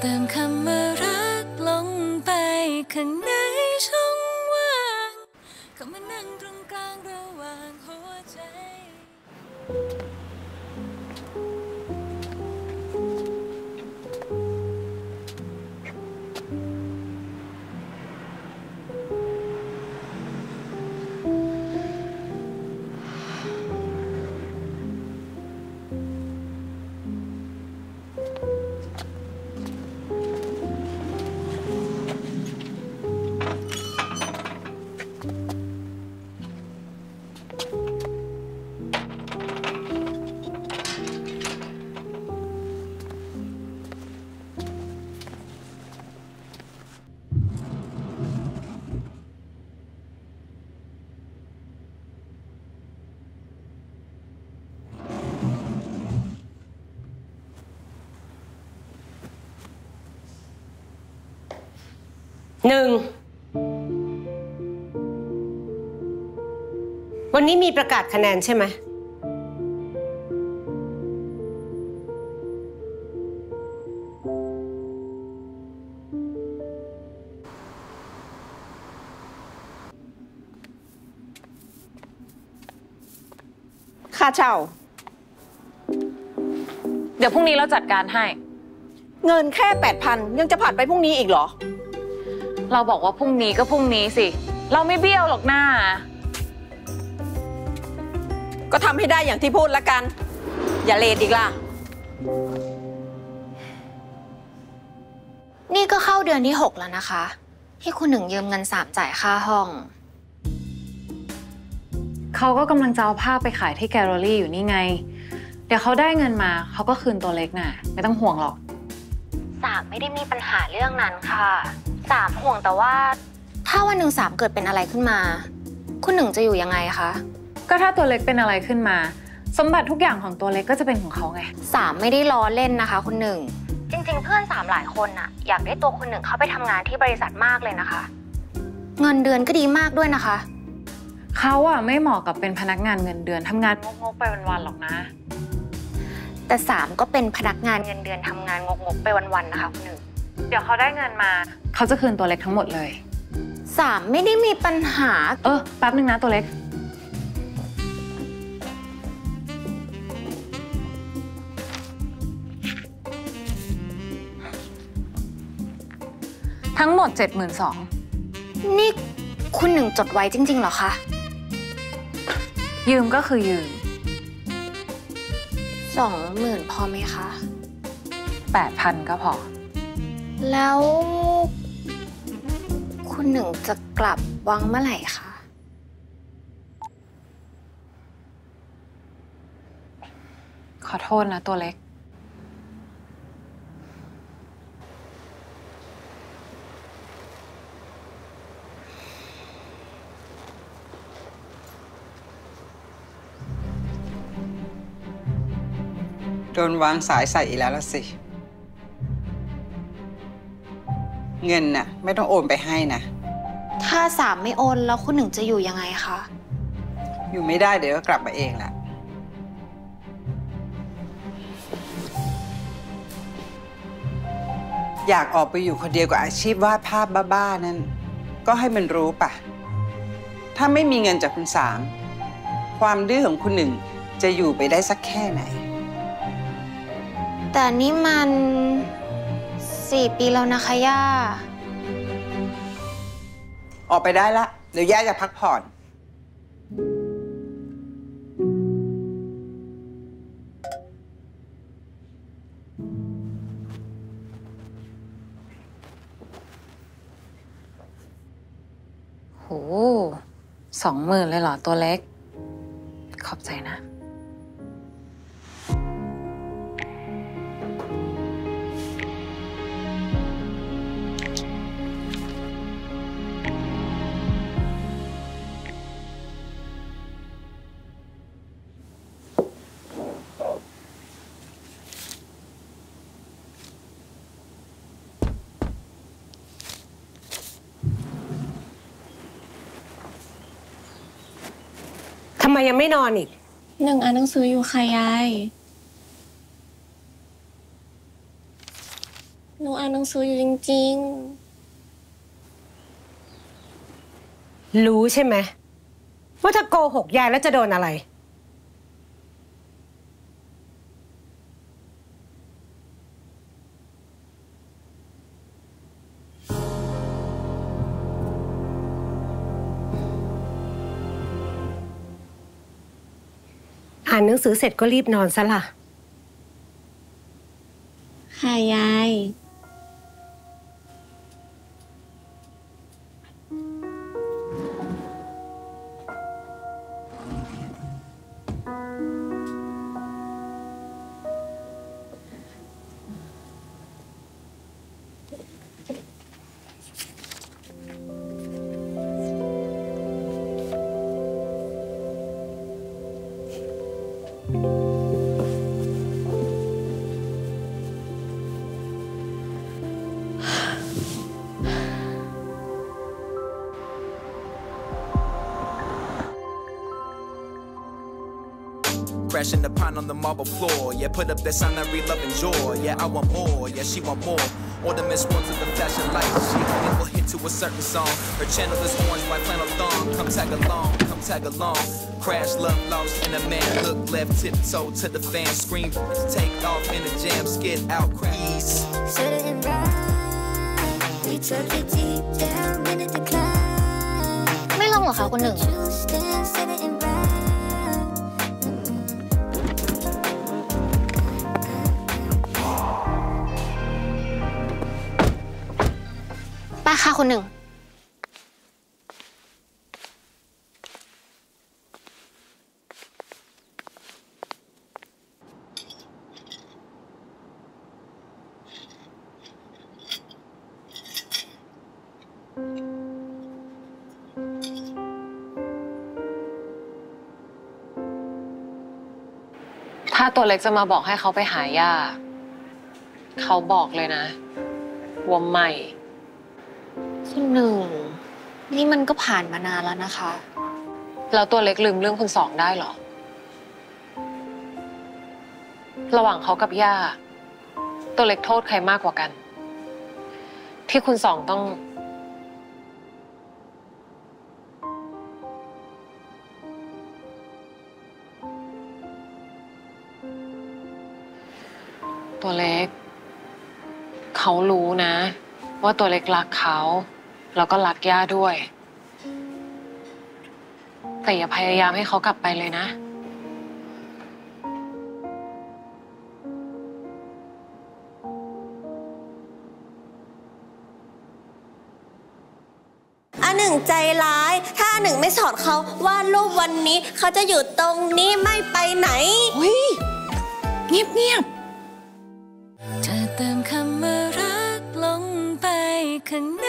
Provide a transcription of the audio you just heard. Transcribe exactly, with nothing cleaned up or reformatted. เติมคำว่ารักลงไปข้างในช่องว่างเข้ามานั่งตรงกลางระหว่างหัวใจหนึ่งวันนี้มีประกาศคะแนนใช่ไหมค่าเช่าเดี๋ยวพรุ่งนี้เราจัดการให้เงินแค่ แปดพัน ยังจะผัดไปพรุ่งนี้อีกเหรอเราบอกว่าพรุ่งนี้ก็พรุ่งนี้สิเราไม่เบี้ยวหรอกหน้าก็ทำให้ได้อย่างที่พูดละกันอย่าเลทอีกล่ะนี่ก็เข้าเดือนที่หกแล้วนะคะที่คุณหนึ่งยืมเงินสามจ่ายค่าห้องเขาก็กำลังจะเอาภาพไปขายที่แกลเลอรี่อยู่นี่ไงเดี๋ยวเขาได้เงินมาเขาก็คืนตัวเล็กน่ะไม่ต้องห่วงหรอกสามไม่ได้มีปัญหาเรื่องนั้นค่ะสามห่วงแต่ว่าถ้าวันหนึ่งสามเกิดเป็นอะไรขึ้นมาคุณหนึ่งจะอยู่ยังไงคะก็ถ้าตัวเล็กเป็นอะไรขึ้นมาสมบัติทุกอย่างของตัวเล็กก็จะเป็นของเขาไงสามไม่ได้ล้อเล่นนะคะคุณหนึ่งจริงๆเพื่อนสามหลายคนน่ะอยากได้ตัวคุณหนึ่งเข้าไปทำงานที่บริษัทมากเลยนะคะเงินเดือนก็ดีมากด้วยนะคะเขาอะไม่เหมาะกับเป็นพนักงานเงินเดือนทำงานงกๆไปวันๆหรอกนะแต่สามก็เป็นพนักงานเงินเดือนทำงานงกๆไปวันๆนะคะคุณหนึ่งเดี๋ยวเขาได้เงินมาเขาจะคืนตัวเล็กทั้งหมดเลยสามไม่ได้มีปัญหาเออแป๊บนึงนะตัวเล็กทั้งหมด เจ็ดหมื่นสองพัน นี่คุณหนึ่งจดไว้จริงๆเหรอคะยืมก็คือยืม สองหมื่น พอไหมคะ แปดพัน ก็พอแล้วคุณหนึ่งจะกลับวังเมื่อไหร่คะขอโทษนะตัวเล็กโดนวางสายใส่อีกแล้วล่ะสิเงินน่ะไม่ต้องโอนไปให้นะถ้าสามไม่โอนแล้วคุณหนึ่งจะอยู่ยังไงคะอยู่ไม่ได้เดี๋ยวก็กลับมาเองแหละอยากออกไปอยู่คนเดียวกับอาชีพวาดภาพบ้าๆนั้นก็ให้มันรู้ป่ะถ้าไม่มีเงินจากคุณสามความดื้อของคุณหนึ่งจะอยู่ไปได้สักแค่ไหนแต่นี่มันสี่ปีแล้วนะคะย่าออกไปได้ละเดี๋ยวย่าจะพักผ่อนโหสองหมื่นเลยเหรอตัวเล็กขอบใจนะทำไมยังไม่นอนอีกหนึ่งอ่านหนังสืออยู่ค่ะยาย หนูอ่านหนังสืออยู่จริงๆรู้ใช่ไหมว่าถ้าโกหกยายแล้วจะโดนอะไรอ่านหนังสือเสร็จก็รีบนอนซะล่ะค่ะยายCrashing the pond on the marble floor. Yeah, put up that sign that we love and joy. Yeah, I want more. Yeah, she want more. All the missed ones of the flashing lights. She only will hit to a certain song. Her channel is orange by Plano Thong. Come tag along, come tag along. Crash, love, lost, and a man. Look left, tiptoe to the fan. Scream, take off in the jam. Skid out, crash. Set it and ride. We took it deep down in the decline. ไม่ลงหรอคะคนหนึ่งค่ะคนหนึ่งถ้าตัวเล็กจะมาบอกให้เขาไปหาย่าเขาบอกเลยนะว่าไม่คนหนึ่งนี่มันก็ผ่านมานานแล้วนะคะแล้วตัวเล็กลืมเรื่องคนสองได้หรอระหว่างเขากับย่าตัวเล็กโทษใครมากกว่ากันที่คุณสองต้องตัวเล็กเขารู้นะว่าตัวเล็กรักเขาแล้วก็รักย่าด้วยแต่อย่าพยายามให้เขากลับไปเลยนะอันหนึ่งใจร้ายถ้าหนึ่งไม่สอนเขาวาดรูปวันนี้เขาจะอยู่ตรงนี้ไม่ไปไหนอุ้ยเงียบเงียบเธอเติมคำว่ารักลงไปข้างใน